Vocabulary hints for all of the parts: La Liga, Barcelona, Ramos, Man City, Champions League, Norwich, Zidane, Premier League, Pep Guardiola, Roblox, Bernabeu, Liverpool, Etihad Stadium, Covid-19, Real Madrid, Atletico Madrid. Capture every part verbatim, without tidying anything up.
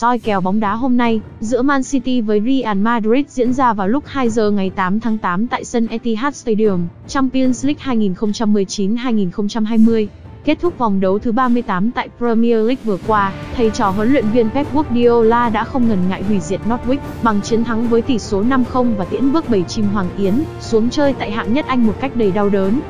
soi kèo bóng đá hôm nay, giữa Man City với Real Madrid diễn ra vào lúc hai giờ ngày tám tháng tám tại sân Etihad Stadium, Champions League hai nghìn không trăm mười chín hai nghìn không trăm hai mươi. Kết thúc vòng đấu thứ ba mươi tám tại Premier League vừa qua, thầy trò huấn luyện viên Pep Guardiola đã không ngần ngại hủy diệt Norwich bằng chiến thắng với tỷ số năm không và tiễn bước bảy chim Hoàng Yến xuống chơi tại hạng nhất Anh một cách đầy đau đớn.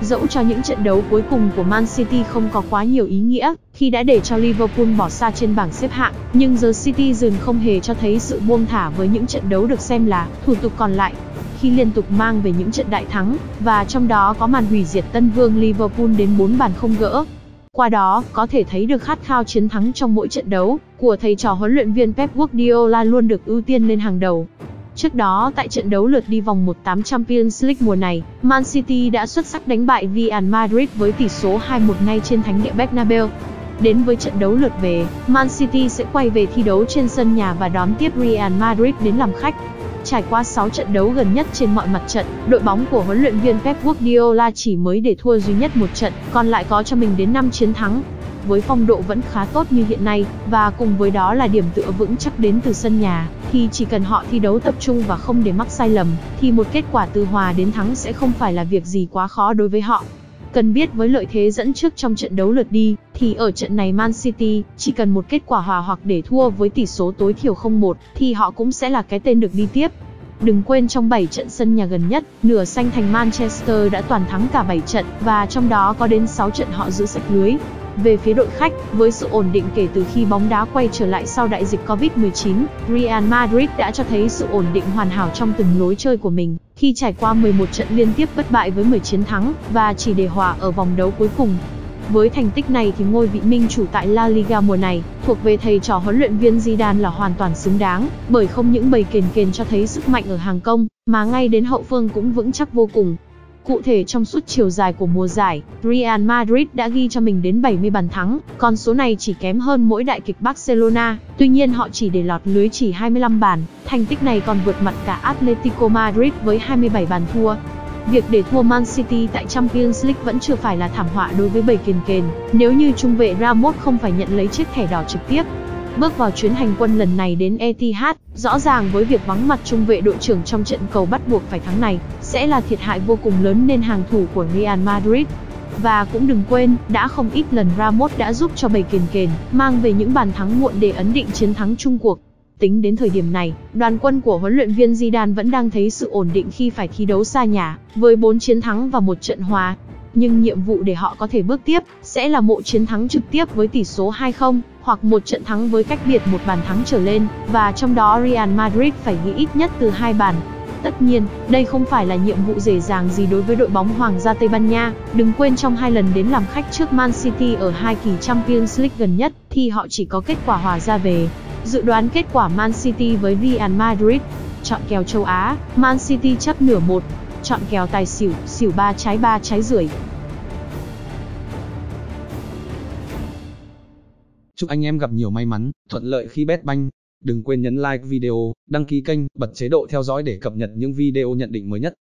Dẫu cho những trận đấu cuối cùng của Man City không có quá nhiều ý nghĩa khi đã để cho Liverpool bỏ xa trên bảng xếp hạng, nhưng The Citizen không hề cho thấy sự buông thả với những trận đấu được xem là thủ tục còn lại, khi liên tục mang về những trận đại thắng, và trong đó có màn hủy diệt tân vương Liverpool đến bốn bàn không gỡ. Qua đó, có thể thấy được khát khao chiến thắng trong mỗi trận đấu của thầy trò huấn luyện viên Pep Guardiola luôn được ưu tiên lên hàng đầu. Trước đó, tại trận đấu lượt đi vòng một phần tám Champions League mùa này, Man City đã xuất sắc đánh bại Real Madrid với tỷ số hai một ngay trên thánh địa Bernabeu. Đến với trận đấu lượt về, Man City sẽ quay về thi đấu trên sân nhà và đón tiếp Real Madrid đến làm khách. Trải qua sáu trận đấu gần nhất trên mọi mặt trận, đội bóng của huấn luyện viên Pep Guardiola chỉ mới để thua duy nhất một trận, còn lại có cho mình đến năm chiến thắng. Với phong độ vẫn khá tốt như hiện nay, và cùng với đó là điểm tựa vững chắc đến từ sân nhà, thì chỉ cần họ thi đấu tập trung và không để mắc sai lầm, thì một kết quả từ hòa đến thắng sẽ không phải là việc gì quá khó đối với họ. Cần biết với lợi thế dẫn trước trong trận đấu lượt đi, thì ở trận này Man City chỉ cần một kết quả hòa hoặc để thua với tỷ số tối thiểu không một, thì họ cũng sẽ là cái tên được đi tiếp. Đừng quên trong bảy trận sân nhà gần nhất, nửa xanh thành Manchester đã toàn thắng cả bảy trận, và trong đó có đến sáu trận họ giữ sạch lưới. Về phía đội khách, với sự ổn định kể từ khi bóng đá quay trở lại sau đại dịch Covid mười chín, Real Madrid đã cho thấy sự ổn định hoàn hảo trong từng lối chơi của mình, khi trải qua mười một trận liên tiếp bất bại với mười chiến thắng, và chỉ để hòa ở vòng đấu cuối cùng. Với thành tích này thì ngôi vị minh chủ tại La Liga mùa này, thuộc về thầy trò huấn luyện viên Zidane là hoàn toàn xứng đáng, bởi không những bầy kền kền cho thấy sức mạnh ở hàng công, mà ngay đến hậu phương cũng vững chắc vô cùng. Cụ thể trong suốt chiều dài của mùa giải, Real Madrid đã ghi cho mình đến bảy mươi bàn thắng, con số này chỉ kém hơn mỗi đại kịch Barcelona, tuy nhiên họ chỉ để lọt lưới chỉ hai mươi lăm bàn, thành tích này còn vượt mặt cả Atletico Madrid với hai mươi bảy bàn thua. Việc để thua Man City tại Champions League vẫn chưa phải là thảm họa đối với bầy kền kền, nếu như trung vệ Ramos không phải nhận lấy chiếc thẻ đỏ trực tiếp. Bước vào chuyến hành quân lần này đến Etihad, rõ ràng với việc vắng mặt trung vệ đội trưởng trong trận cầu bắt buộc phải thắng này, sẽ là thiệt hại vô cùng lớn nên hàng thủ của Real Madrid. Và cũng đừng quên, đã không ít lần Ramos đã giúp cho bầy kền kền, mang về những bàn thắng muộn để ấn định chiến thắng chung cuộc. Tính đến thời điểm này, đoàn quân của huấn luyện viên Zidane vẫn đang thấy sự ổn định khi phải thi đấu xa nhà, với bốn chiến thắng và một trận hòa. Nhưng nhiệm vụ để họ có thể bước tiếp, sẽ là một chiến thắng trực tiếp với tỷ số hai không, hoặc một trận thắng với cách biệt một bàn thắng trở lên, và trong đó Real Madrid phải ghi ít nhất từ hai bàn. Tất nhiên, đây không phải là nhiệm vụ dễ dàng gì đối với đội bóng Hoàng gia Tây Ban Nha. Đừng quên trong hai lần đến làm khách trước Man City ở hai kỳ Champions League gần nhất, thì họ chỉ có kết quả hòa ra về. Dự đoán kết quả Man City với Real Madrid. Chọn kèo châu Á, Man City chấp nửa một. Chọn kèo tài xỉu, xỉu ba trái ba trái rưỡi. Chúc anh em gặp nhiều may mắn, thuận lợi khi bet banh. Đừng quên nhấn like video, đăng ký kênh, bật chế độ theo dõi để cập nhật những video nhận định mới nhất.